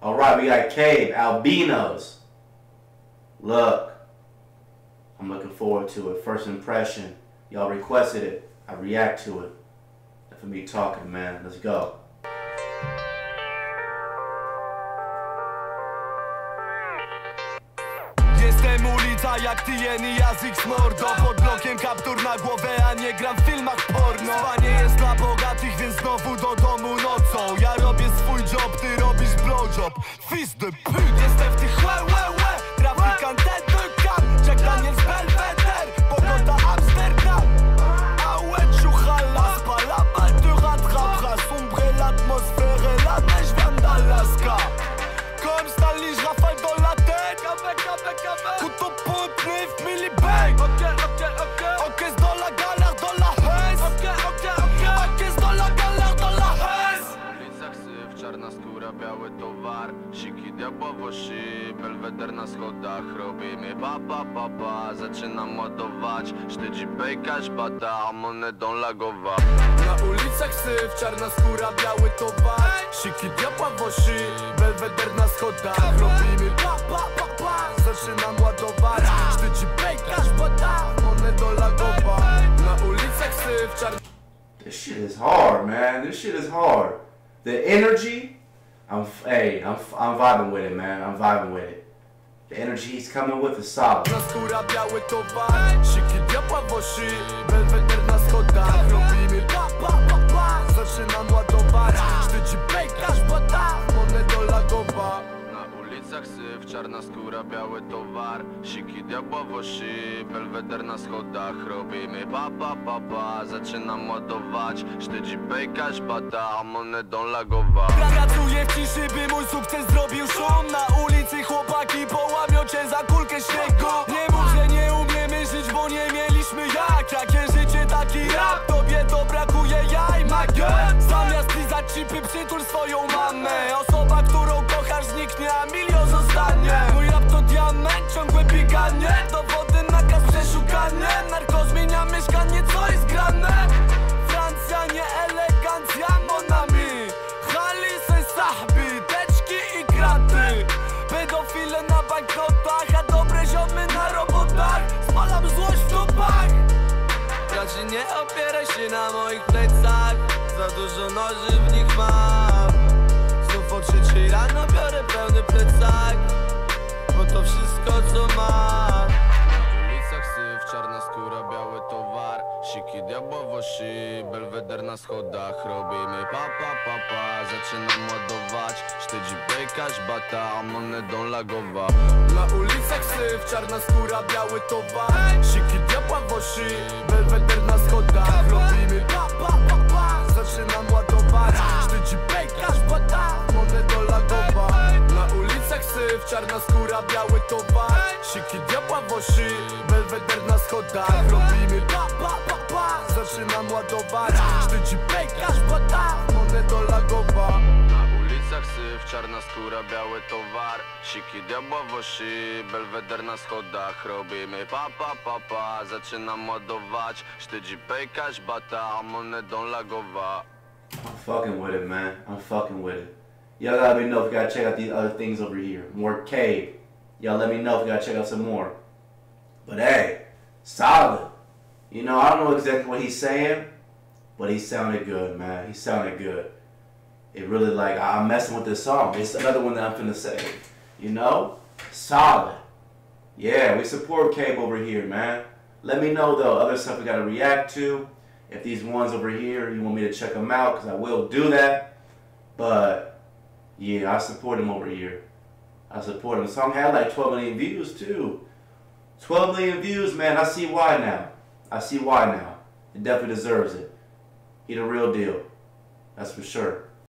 All right, we got Kabe, Albinos. Look, I'm looking forward to it. First impression. Y'all requested it. I react to it. That's for me talking, man. Let's go. Jestem ulica jak Tien i ja z X-Mordo. Pod blokiem kaptur na głowę, a nie gram w filmach porno. Zwanie jest dla bogatych, więc znowu do domu nocą. Ja robię swój job, ty robisz blowjob. Fist the pig. Jestem w tych łe, trafikant edukam. Jack Daniel's Belvedere, pogoda Amsterdam. Aue czuchala, spala baltura trapra. Sombre l'atmosferę, la neige vandalaska. Comme Stanley, Rafal do la tête. Couteau potré, mili bang. Ok, c'est dans la galère, dans la haze. Ok, c'est dans la galère, dans la haze. Na ulicach syf, czarna skóra, biały towar. Siki, diabłowosi, Belweder na schodach. Robimy pa, zaczynam ładować. Sztydzi pejkaś, bata, monedą lagowa. Na ulicach syf, czarna skóra, biały towar. Siki, diabłowosi, Belweder na schodach. Robimy pa. Zaczynam ładować, sztyci pejkasz, bata, monedo lagowa. Na ulicach syf czarny. This shit is hard, man. This shit is hard. The energy, I'm vibing with it, man. I'm vibing with it. The energy he's coming with is solid. Na skóra biały towar, siki diabła wosi, Belvedere na schodach. Robimy pa, zaczynam ładować, sztyci pejkasz, bata, monedo lagowa. Syf, czarna skóra, biały towar. Siki, diabła, wosi, Belweder na schodach. Robimy pa, zaczynam ładować. Sztydzi pejkaś, bata, monedą lagowa. Pracuję w ciszy, by mój sukces zrobił szum. Na ulicy chłopaki połamią cię za kulkę śniegu. Nie mów, że nie umiemy żyć, bo nie mieliśmy jak. Jakie życie, taki rap, tobie to brakuje jaj, magię. Zamiast lizać cipy, przytul swoją mamę. Osoba, którą kochasz, zniknie, a milion zostanie. Mój rap to diament, ciągłe bieganie. Dowody, nakaz, przeszukanie. Narko zmienia mieszkanie, co jest grane. Francja, nie elegancja, monami. Halisy, sahbi, teczki i kraty. Pedofile na bankrotach, a dobre ziomy na robotach. Spalam złość w topach. Raczej nie opieraj się na moich plecach. Za dużo noży w nich mam. Po trzeciej rano biorę pełny plecak, bo to wszystko co mam. Na ulicach syf, czarna skóra, biały towar. Siki, diabła, wosi, Belweder na schodach. Robimy pa, zaczynam ładować. Sztydzi pejkaś, bata, monedą lagowa. Na ulicach syf, czarna skóra, biały towar. Siki, diabła, wosi, Belweder na schodach. Robimy pa, zaczynam ładować. Sztydzi pejkaś, bata. Na ulicach syf, czarna skóra, biały towar. Siki, diabła, wosi, Belweder na schodach. Robimy pa, zaczynam ładować. Sztyci pejkasz, bata, monedo lagowa. Na ulicach syf, czarna skóra, biały towar. Siki, diabła, wosi, Belweder na schodach. Robimy pa, zaczynam ładować. Sztyci pejkasz, bata, monedo lagowa. I'm fucking with it, man. I'm fucking with it. Y'all gotta let me know if you gotta check out these other things over here. More Kabe. Y'all let me know if you gotta check out some more. But hey, solid. You know, I don't know exactly what he's saying, but he sounded good, man. He sounded good. It really, like, I'm messing with this song. It's another one that I'm finna say. You know? Solid. Yeah, we support Kabe over here, man. Let me know, though, other stuff we gotta react to. If these ones over here, you want me to check them out, because I will do that. But... yeah, I support him over here. I support him. The song had like 12 million views too. 12 million views, man. I see why now. I see why now. It definitely deserves it. He the real deal. That's for sure.